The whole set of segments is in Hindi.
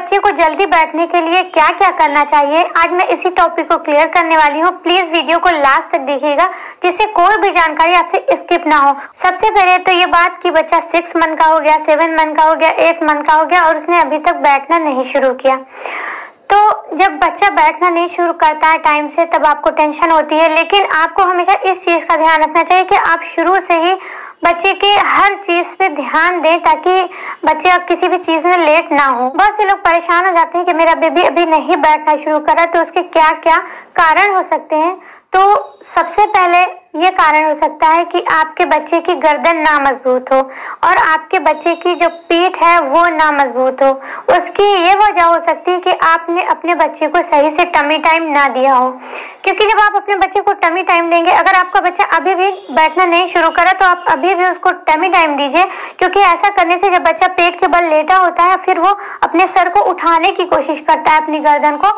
बच्चे को जल्दी बैठने के लिए क्या क्या करना चाहिए, आज मैं इसी टॉपिक को क्लियर करने वाली हूँ। प्लीज वीडियो को लास्ट तक देखिएगा जिससे कोई भी जानकारी आपसे स्किप ना हो। सबसे पहले तो ये बात कि बच्चा 6 मंथ का हो गया, 7 मंथ का हो गया, 8 मंथ का हो गया और उसने अभी तक बैठना नहीं शुरू किया। तो जब बच्चा बैठना नहीं शुरू करता है टाइम से तब आपको टेंशन होती है, लेकिन आपको हमेशा इस चीज़ का ध्यान रखना चाहिए कि आप शुरू से ही बच्चे के हर चीज़ पे ध्यान दें ताकि बच्चे अब किसी भी चीज़ में लेट ना हो। बहुत से लोग परेशान हो जाते हैं कि मेरा बेबी अभी नहीं बैठना शुरू करा तो उसके क्या क्या कारण हो सकते हैं। तो सबसे पहले ये कारण हो सकता है कि आपके बच्चे की गर्दन ना मजबूत हो और आपके बच्चे की जो पीठ है वो ना मजबूत हो। उसकी ये वजह हो सकती है कि आपने अपने बच्चे को सही से टमी टाइम ना दिया हो, क्योंकि जब आप अपने बच्चे को टमी टाइम देंगे, अगर आपका बच्चा अभी भी बैठना नहीं शुरू करा तो आप अभी भी उसको टमी टाइम दीजिए, क्योंकि ऐसा करने से जब बच्चा पेट के बल लेटा होता है फिर वो अपने सर को उठाने की कोशिश करता है, अपनी गर्दन को,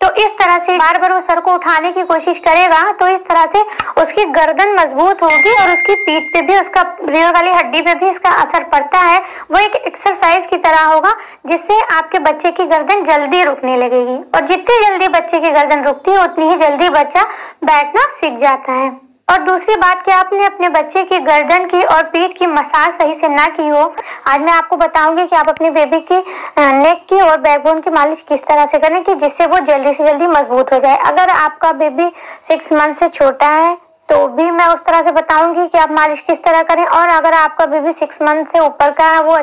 तो इस तरह से बार बार वो सर को उठाने की कोशिश करेगा तो इस तरह से उसकी गर्दन मजबूत होगी और उसकी पीठ पे भी, उसका रीढ़ वाली हड्डी पे भी इसका असर पड़ता है। वो एक एक्सरसाइज की तरह होगा जिससे आपके बच्चे की गर्दन जल्दी रुकने लगेगी और जितनी जल्दी बच्चे की गर्दन रुकती है उतनी ही जल्दी बच्चा बैठना सीख जाता है। और दूसरी बात कि आपने अपने बच्चे की गर्दन की और पीठ की मसाज सही से ना की हो। आज मैं आपको बताऊंगी कि आप अपने बेबी की नेक की और बैकबोन की मालिश किस तरह से करें कि जिससे वो जल्दी से जल्दी मजबूत हो जाए। अगर आपका बेबी 6 मंथ से छोटा है तो भी मैं उस तरह से बताऊंगी कि आप मालिश किस तरह करें। और अगर आपका बेबी 6 मंथ से ऊपर का है, वो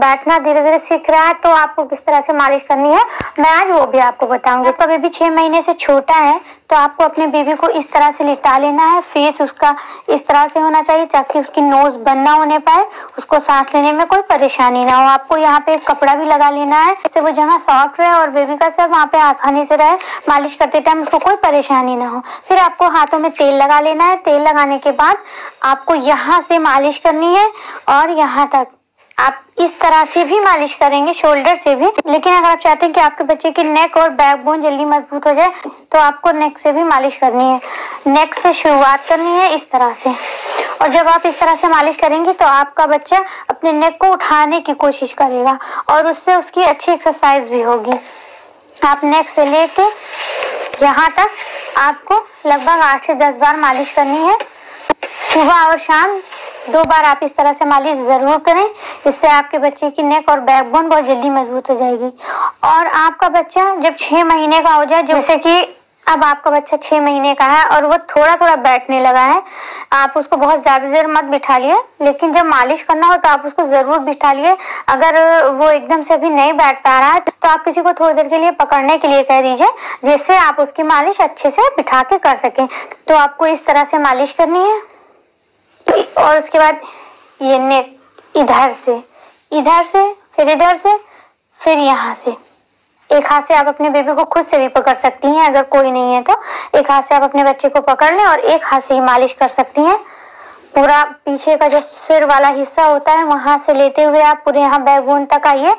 बैठना धीरे धीरे सीख रहा है, तो आपको किस तरह से मालिश करनी है मैं आज वो भी आपको बताऊंगी। आपका बेबी 6 महीने से छोटा है तो आपको अपने बेबी को इस तरह से लिटा लेना है। फेस उसका इस तरह से होना चाहिए ताकि उसकी नोज बंद ना होने पाए, उसको सांस लेने में कोई परेशानी ना हो। आपको यहाँ पे कपड़ा भी लगा लेना है जिससे वो जहाँ सॉफ्ट रहे और बेबी का सर वहाँ पे आसानी से रहे, मालिश करते टाइम उसको कोई परेशानी ना हो। फिर आपको हाथों में तेल लगा लेना है। तेल लगाने के बाद आपको यहाँ से मालिश करनी है और यहाँ तक आप इस तरह से भी मालिश करेंगे, शोल्डर से भी। लेकिन अगर आप चाहते हैं कि आपके बच्चे की नेक और बैकबोन जल्दी मजबूत हो जाए तो आपको नेक से भी मालिश करनी है। नेक से शुरुआत करनी है इस तरह से, और जब आप इस तरह से मालिश करेंगे तो आपका बच्चा अपने नेक को उठाने की कोशिश करेगा और उससे उसकी अच्छी एक्सरसाइज भी होगी। आप नेक से लेके यहाँ तक आपको लगभग 8 से 10 बार मालिश करनी है। सुबह और शाम 2 बार आप इस तरह से मालिश ज़रूर करें, इससे आपके बच्चे की नेक और बैकबोन बहुत जल्दी मजबूत हो जाएगी। और आपका बच्चा जब 6 महीने का हो जाए, जैसे कि अब आपका बच्चा 6 महीने का है और वो थोड़ा थोड़ा बैठने लगा है, आप उसको बहुत ज़्यादा देर मत बिठाइए, लेकिन जब मालिश करना हो तो आप उसको ज़रूर बिठाइए। अगर वो एकदम से भी नहीं बैठ पा रहा है तो आप किसी को थोड़ी देर के लिए पकड़ने के लिए कह दीजिए, जिससे आप उसकी मालिश अच्छे से बिठा के कर सकें। तो आपको इस तरह से मालिश करनी है और उसके बाद ये नेक इधर से फिर इधर से फिर यहाँ से। एक हाथ से आप अपने बेबी को खुद से भी पकड़ सकती हैं, अगर कोई नहीं है तो एक हाथ से आप अपने बच्चे को पकड़ लें और एक हाथ से ही मालिश कर सकती हैं। पूरा पीछे का जो सिर वाला हिस्सा होता है वहाँ से लेते हुए आप पूरे यहाँ बैकबोन तक आइए।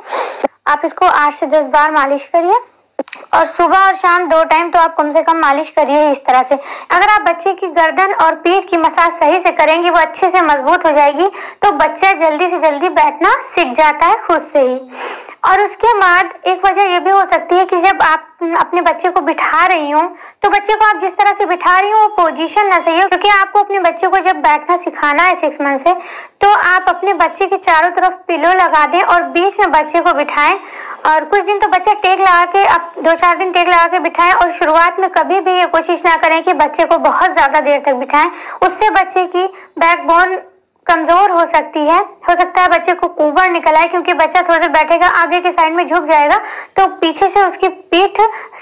आप इसको 8 से 10 बार मालिश करिए और सुबह और शाम 2 टाइम तो आप कम से कम मालिश करिए इस तरह से। अगर आप बच्चे की गर्दन और पीठ की मसाज सही से करेंगे, वो अच्छे से मजबूत हो जाएगी तो बच्चा जल्दी से जल्दी बैठना सीख जाता है खुद से ही। और उसके बाद एक वजह ये भी हो सकती है कि जब आप अपने बच्चे को बिठा रही हूँ तो बच्चे को आप जिस तरह से बिठा रही हो वो पोजीशन ना सही हो, क्योंकि आपको अपने बच्चे को जब बैठना सिखाना है 6 मंथ से तो आप अपने बच्चे के चारों तरफ पिलो लगा दें और बीच में बच्चे को बिठाएं। और कुछ दिन तो बच्चा टेक लगा के, आप 2-4 दिन टेक लगा के बिठाएं और शुरुआत में कभी भी ये कोशिश ना करें कि बच्चे को बहुत ज़्यादा देर तक बिठाएं, उससे बच्चे की बैकबोन कमज़ोर हो सकती है। हो सकता है बच्चे को कूबर निकल आए, क्योंकि बच्चा थोड़ी देर बैठेगा, आगे के साइड में झुक जाएगा तो पीछे से उसकी पीठ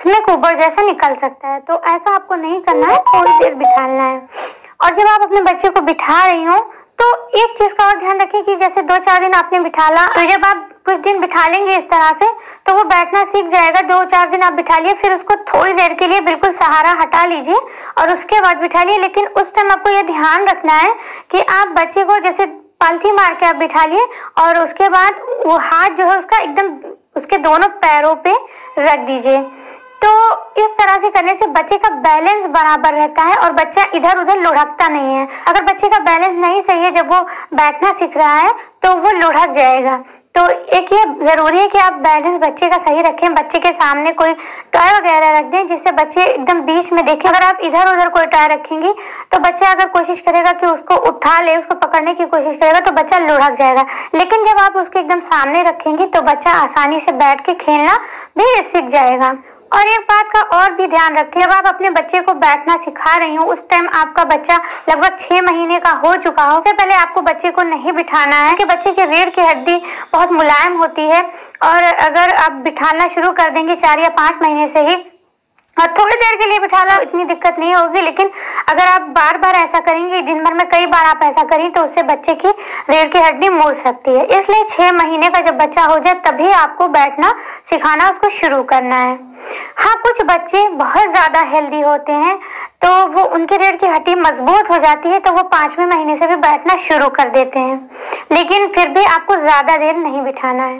में कूबर जैसा निकल सकता है। तो ऐसा आपको नहीं करना है, थोड़ी देर बिठाना है। और जब आप अपने बच्चे को बिठा रही हो तो एक चीज़ का और ध्यान रखें कि जैसे 2-4 दिन आपने बिठाला, तो जब आप कुछ दिन बिठा लेंगे इस तरह से तो वो बैठना सीख जाएगा। 2-4 दिन आप बिठाइए, फिर उसको थोड़ी देर के लिए बिल्कुल सहारा हटा लीजिए और उसके बाद बिठाइए। लेकिन उस टाइम आपको ये ध्यान रखना है कि आप बच्चे को जैसे पालथी मार के आप बिठाइए और उसके बाद वो हाथ जो है उसका एकदम उसके दोनों पैरों पर रख दीजिए। तो इस तरह से करने से बच्चे का बैलेंस बराबर रहता है और बच्चा इधर उधर लुढ़कता नहीं है। अगर बच्चे का बैलेंस नहीं सही है जब वो बैठना सीख रहा है तो वो लुढ़क जाएगा। तो एक ये ज़रूरी है कि आप बैलेंस बच्चे का सही रखें। बच्चे के सामने कोई टॉय वगैरह रख दें जिससे बच्चे एकदम बीच में देखें। अगर आप इधर उधर कोई टॉय रखेंगी तो बच्चा अगर कोशिश करेगा कि उसको उठा ले, उसको पकड़ने की कोशिश करेगा तो बच्चा लुढ़क जाएगा। लेकिन जब आप उसके एकदम सामने रखेंगी तो बच्चा आसानी से बैठ के खेलना भी सीख जाएगा। और एक बात का और भी ध्यान रखें, जब आप अपने बच्चे को बैठना सिखा रही हो उस टाइम आपका बच्चा लगभग 6 महीने का हो चुका हो, उससे पहले आपको बच्चे को नहीं बिठाना है कि बच्चे की रीढ़ की हड्डी बहुत मुलायम होती है। और अगर आप बिठाना शुरू कर देंगे 4 या 5 महीने से ही, और थोड़ी देर के लिए बिठा लो, इतनी दिक्कत नहीं होगी। लेकिन अगर आप बार बार ऐसा करेंगे, दिन भर में कई बार आप ऐसा करें तो उससे बच्चे की रीढ़ की हड्डी मुड़ सकती है। इसलिए 6 महीने का जब बच्चा हो जाए तभी आपको बैठना सिखाना उसको शुरू करना है। हाँ, कुछ बच्चे बहुत ज़्यादा हेल्दी होते हैं तो वो उनकी रीढ़ की हड्डी मजबूत हो जाती है तो वो 5वें महीने से भी बैठना शुरू कर देते हैं, लेकिन फिर भी आपको ज़्यादा देर नहीं बिठाना है।